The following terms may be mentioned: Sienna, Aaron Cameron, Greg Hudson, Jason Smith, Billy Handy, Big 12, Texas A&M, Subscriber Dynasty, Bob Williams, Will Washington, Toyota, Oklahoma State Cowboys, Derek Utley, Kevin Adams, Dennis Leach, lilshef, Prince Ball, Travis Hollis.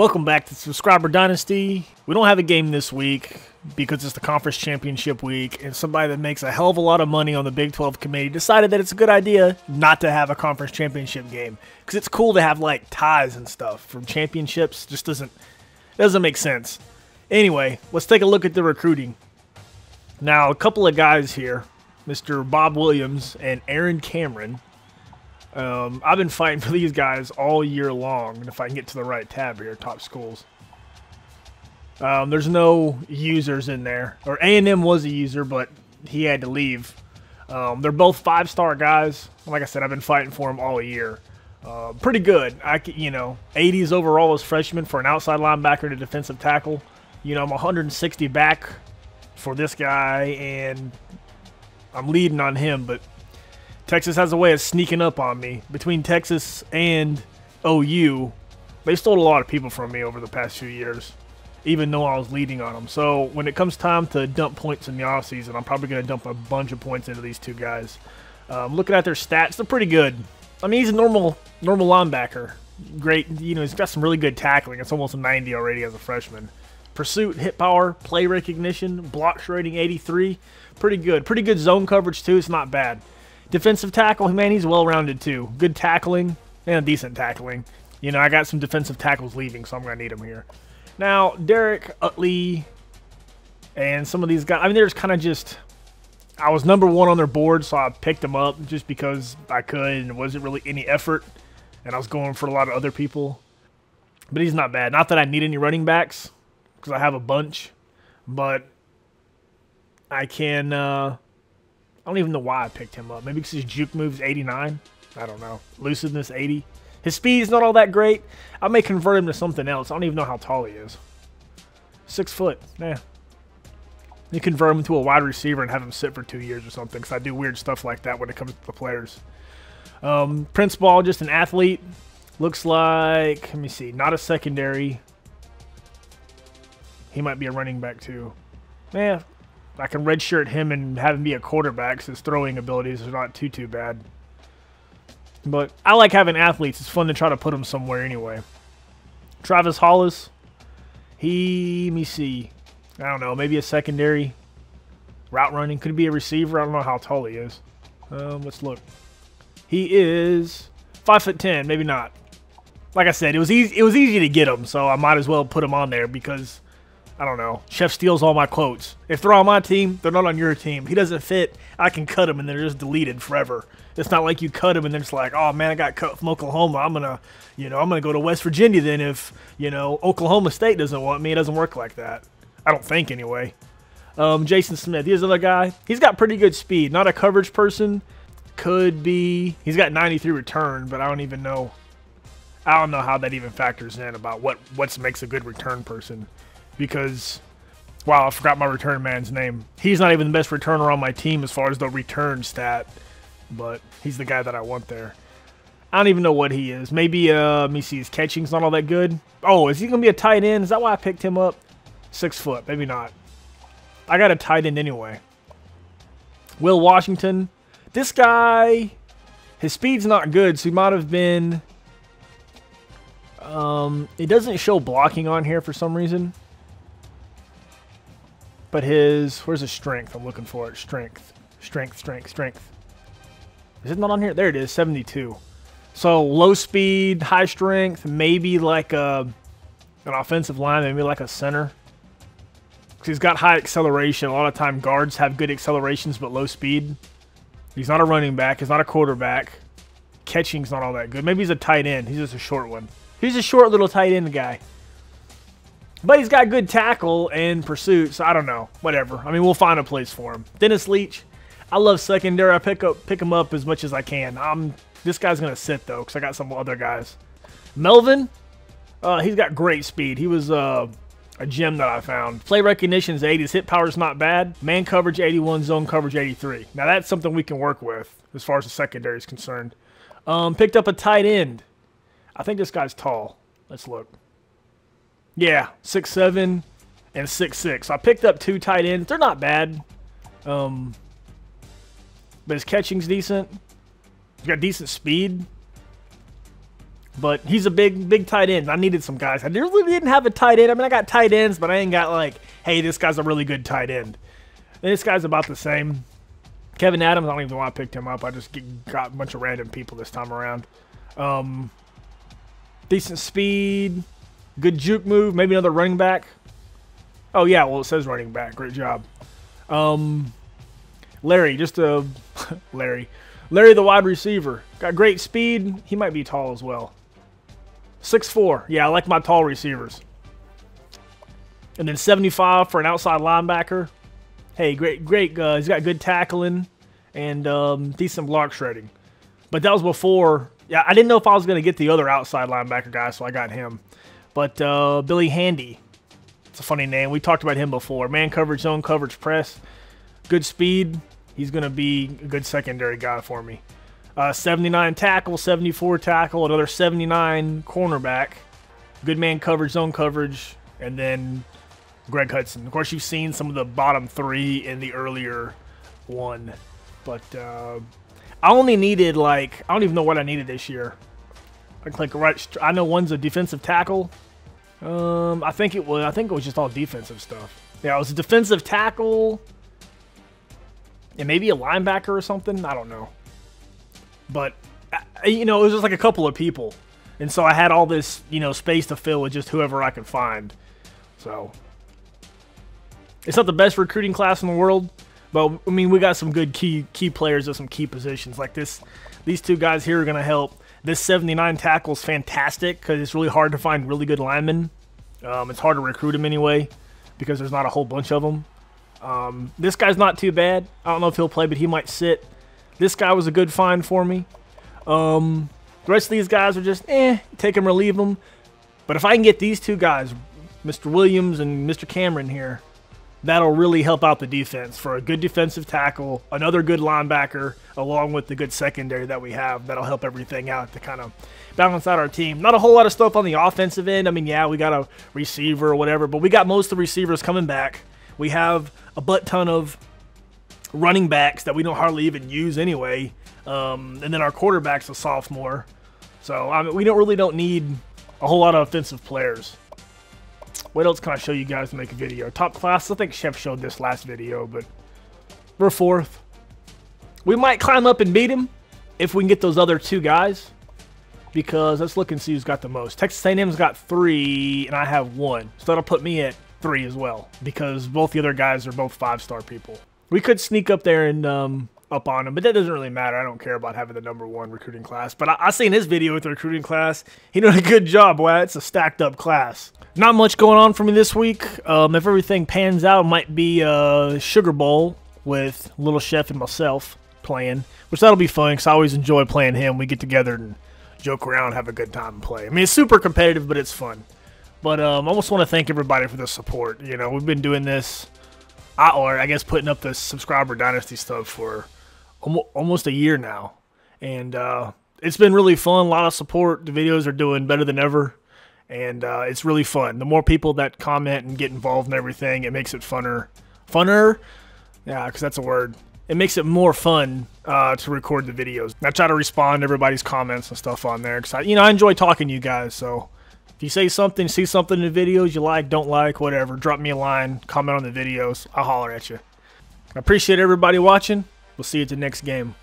Welcome back to Subscriber Dynasty. We don't have a game this week because it's the conference championship week, and somebody that makes a hell of a lot of money on the Big 12 committee decided that it's a good idea not to have a conference championship game because it's cool to have like ties and stuff from championships. Just doesn't make sense. Anyway, let's take a look at the recruiting. Now, a couple of guys here, Mr. Bob Williams and Aaron Cameron. I've been fighting for these guys all year long, and if I can get to the right tab here, top schools. There's no users in there, or A&M was a user, but he had to leave. They're both five-star guys. Like I said, I've been fighting for them all year. Pretty good. You know, 80s overall as freshman for an outside linebacker to defensive tackle. You know, I'm 160 back for this guy, and I'm leading on him, but Texas has a way of sneaking up on me. Between Texas and OU, they stole a lot of people from me over the past few years, even though I was leading on them. So when it comes time to dump points in the offseason, I'm probably going to dump a bunch of points into these two guys. Looking at their stats, they're pretty good. I mean, he's a normal linebacker. Great, you know, he's got some really good tackling. It's almost 90 already as a freshman. Pursuit, hit power, play recognition, blocks rating 83. Pretty good. Pretty good zone coverage, too. It's not bad. Defensive tackle, man, he's well-rounded too. Good tackling and decent tackling. You know, I got some defensive tackles leaving, so I'm going to need them here. Now, Derek Utley and some of these guys, I mean, there's kind of just, I was number one on their board, so I picked them up just because I could and it wasn't really any effort, and I was going for a lot of other people. But he's not bad. Not that I need any running backs because I have a bunch, but I can... I don't even know why I picked him up. Maybe because his juke move's 89. I don't know. Lucidness 80. His speed's not all that great. I may convert him to something else. I don't even know how tall he is. 6 foot. Nah. You convert him to a wide receiver and have him sit for 2 years or something. Because I do weird stuff like that when it comes to the players. Prince Ball, just an athlete. Looks like, let me see, not a secondary. He might be a running back too. Nah. I can redshirt him and have him be a quarterback, so his throwing abilities are not too bad. But I like having athletes. It's fun to try to put them somewhere anyway. Travis Hollis. He, let me see. I don't know. Maybe a secondary. Route running. Could be a receiver. I don't know how tall he is. Let's look. He is 5'10". Maybe not. Like I said, it was easy to get him, so I might as well put him on there because... I don't know. Chef steals all my quotes. If they're on my team, they're not on your team. He doesn't fit. I can cut him, and they're just deleted forever. It's not like you cut him, and they're just like, oh, man, I got cut from Oklahoma. I'm gonna go to West Virginia then if, you know, Oklahoma State doesn't want me. It doesn't work like that. I don't think, anyway. Jason Smith, here's another guy. He's got pretty good speed. Not a coverage person. Could be. He's got 93 return, but I don't even know. I don't know how that even factors in about what makes a good return person. Because, wow, I forgot my return man's name. He's not even the best returner on my team as far as the return stat, but he's the guy that I want there. I don't even know what he is. Maybe, let me see, his catching's not all that good. Oh, is he going to be a tight end? Is that why I picked him up? 6 foot, maybe not. I got a tight end anyway. Will Washington. This guy, his speed's not good, so he might have been... it doesn't show blocking on here for some reason. But his, where's his strength? I'm looking for it. Strength. Is it not on here? There it is, 72. So low speed, high strength, maybe like an offensive line, maybe like a center. Because he's got high acceleration. A lot of time guards have good accelerations but low speed. He's not a running back. He's not a quarterback. Catching's not all that good. Maybe he's a tight end. He's just a short one. He's a short little tight end guy. But he's got good tackle and pursuit, so I don't know. Whatever. I mean, we'll find a place for him. Dennis Leach. I love secondary. I pick him up as much as I can. This guy's going to sit, though, because I got some other guys. Melvin, he's got great speed. He was a gem that I found. Play recognition is 80s. Hit power is not bad. Man coverage, 81. Zone coverage, 83. Now, that's something we can work with as far as the secondary is concerned. Picked up a tight end. I think this guy's tall. Let's look. Yeah, 6'7" and 6'6". So I picked up two tight ends. They're not bad. But his catching's decent. He's got decent speed. But he's a big tight end. I needed some guys. I really didn't have a tight end. I mean, I got tight ends, but I ain't got like, hey, this guy's a really good tight end. And this guy's about the same. Kevin Adams, I don't even know why I picked him up. I just got a bunch of random people this time around. Decent speed. Good juke move. Maybe another running back. Oh, yeah. Well, it says running back. Great job. Larry. Just a... Larry, the wide receiver. Got great speed. He might be tall as well. 6'4". Yeah, I like my tall receivers. And then 75 for an outside linebacker. Hey, great. He's got good tackling and decent block shredding. But that was before... Yeah, I didn't know if I was going to get the other outside linebacker guy, so I got him. But Billy Handy. It's a funny name. We talked about him before. Man coverage, zone coverage, press. Good speed. He's going to be a good secondary guy for me. 79 tackle, 74 tackle, another 79 cornerback. Good man coverage, zone coverage, and then Greg Hudson. Of course, you've seen some of the bottom three in the earlier one. But I only needed, like, I don't even know what I needed this year. Like right, I know one's a defensive tackle. I think it was just all defensive stuff. Yeah, it was a defensive tackle. And maybe a linebacker or something. I don't know. But, you know, it was just like a couple of people. And so I had all this, you know, space to fill with just whoever I could find. So, it's not the best recruiting class in the world. But, I mean, we got some good key players at some key positions. Like this, these two guys here are going to help. This 79 tackle is fantastic because it's really hard to find really good linemen. It's hard to recruit them anyway because there's not a whole bunch of them. This guy's not too bad. I don't know if he'll play, but he might sit. This guy was a good find for me. The rest of these guys are just, take them or leave them. But if I can get these two guys, Mr. Williams and Mr. Cameron here, that'll really help out the defense for a good defensive tackle, another good linebacker, along with the good secondary that we have. That'll help everything out to kind of balance out our team. Not a whole lot of stuff on the offensive end. I mean, yeah, we got a receiver or whatever, but we got most of the receivers coming back. We have a butt ton of running backs that we don't hardly even use anyway. And then our quarterback's a sophomore. So I mean, we really don't need a whole lot of offensive players. What else can I show you guys to make a video? Top class, I think Chef showed this last video, but we're fourth. We might climb up and beat him if we can get those other two guys. Because let's look and see who's got the most. Texas A&M's got 3 and I have 1. So that'll put me at 3 as well, because both the other guys are both 5-star people. We could sneak up there and up on him, but that doesn't really matter. I don't care about having the #1 recruiting class, but I seen his video with the recruiting class. He did a good job, boy. It's a stacked up class. Not much going on for me this week. If everything pans out, it might be Sugar Bowl with Little Chef and myself playing, which that'll be fun because I always enjoy playing him. We get together and joke around, have a good time and play. I mean, it's super competitive, but it's fun. But I just want to thank everybody for the support. You know, we've been doing this, or I guess putting up the Subscriber Dynasty stuff for almost a year now. And it's been really fun, a lot of support. The videos are doing better than ever. And it's really fun. The more people that comment and get involved in everything, it makes it funner. Funner? Yeah, because that's a word. It makes it more fun to record the videos. I try to respond to everybody's comments and stuff on there. Because, you know, I enjoy talking to you guys, so... If you say something, see something in the videos you like, don't like, whatever, drop me a line, comment on the videos. I'll holler at you. I appreciate everybody watching. We'll see you at the next game.